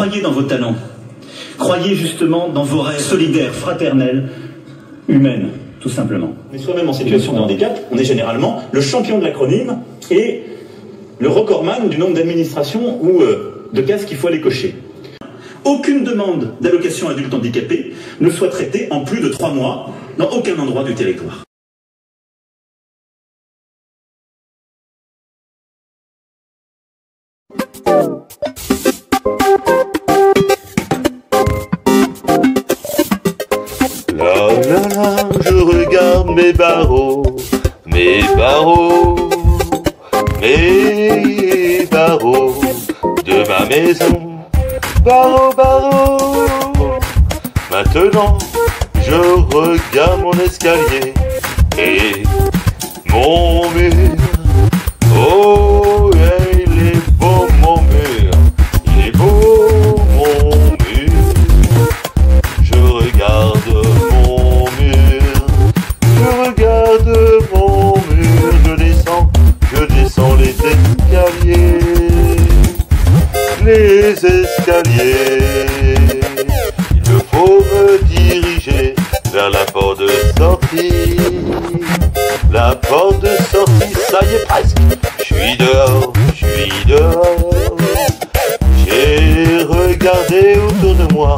Croyez dans vos talents. Croyez justement dans vos rêves solidaires, fraternels, humaines, tout simplement. On est soi-même en situation de handicap, on est généralement le champion de l'acronyme et le recordman du nombre d'administrations ou de cases qu'il faut aller cocher. Aucune demande d'allocation adulte handicapé ne soit traitée en plus de 3 mois dans aucun endroit du territoire. Je regarde mes barreaux de ma maison. Barreaux, barreaux. Maintenant, je regarde mon escalier et mon mur. Oh, il est beau mon mur, il est beau mon mur. Je regarde mon mur, je regarde mon mur. Je descends les escaliers. Les escaliers, il me faut me diriger vers la porte de sortie. La porte de sortie, ça y est presque. Je suis dehors, je suis dehors. J'ai regardé autour de moi,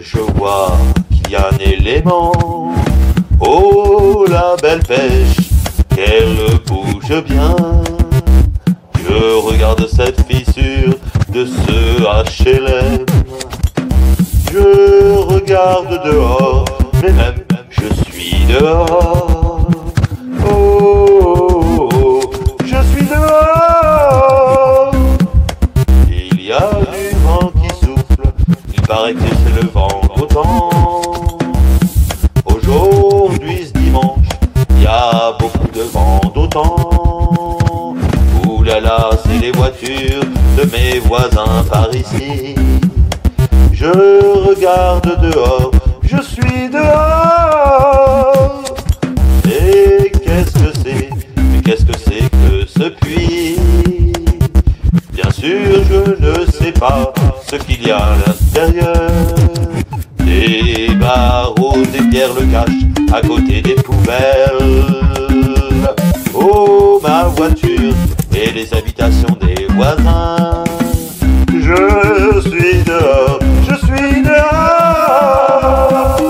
je vois qu'il y a un élément. Oh la belle pêche, qu'elle bouge bien. Je regarde cette fissure de ce HLM. Je regarde dehors, mais même je suis dehors. Oh, oh, oh, je suis dehors. Il y a du vent qui souffle, il paraît que c'est le vent d'Autan. Aujourd'hui, ce dimanche, il y a beaucoup de vent d'Autan. Là, c'est les voitures de mes voisins par ici. Je regarde dehors, je suis dehors. Et qu'est-ce que c'est, qu'est-ce que c'est que ce puits? Bien sûr, je ne sais pas ce qu'il y a à l'intérieur. Des barreaux, des pierres le cachent à côté des poubelles. Oh, ma voiture et les habitations des voisins. Je suis dehors, je suis dehors.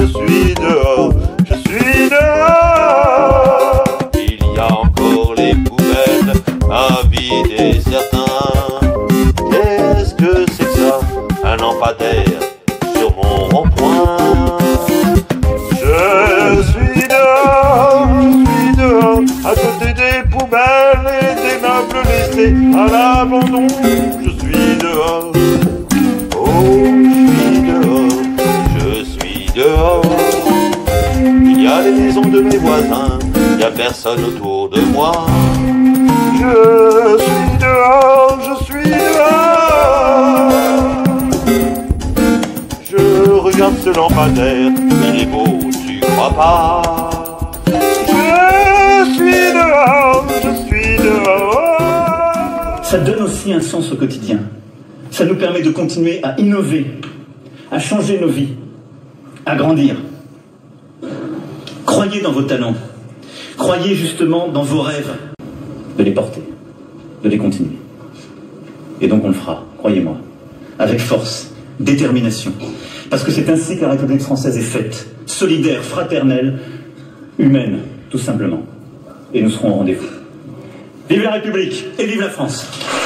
Je suis dehors, je suis dehors. Il y a encore les poubelles à vider certains. Qu'est-ce que c'est que ça? Un lampadaire sur mon rond-point. Je suis dehors, je suis dehors. À côté des poubelles et des meubles laissés à l'abandon, je suis dehors. Oh, je suis dehors, je suis dehors. Il y a les maisons de mes voisins, il n'y a personne autour de moi. Je suis dehors, je suis dehors. Je regarde ce lampadaire, il est beau, tu crois pas? Ça donne aussi un sens au quotidien. Ça nous permet de continuer à innover, à changer nos vies, à grandir. Croyez dans vos talents. Croyez justement dans vos rêves. De les porter, de les continuer. Et donc on le fera, croyez-moi, avec force, détermination. Parce que c'est ainsi que la République française est faite. Solidaire, fraternelle, humaine, tout simplement. Et nous serons au rendez-vous. Vive la République et vive la France!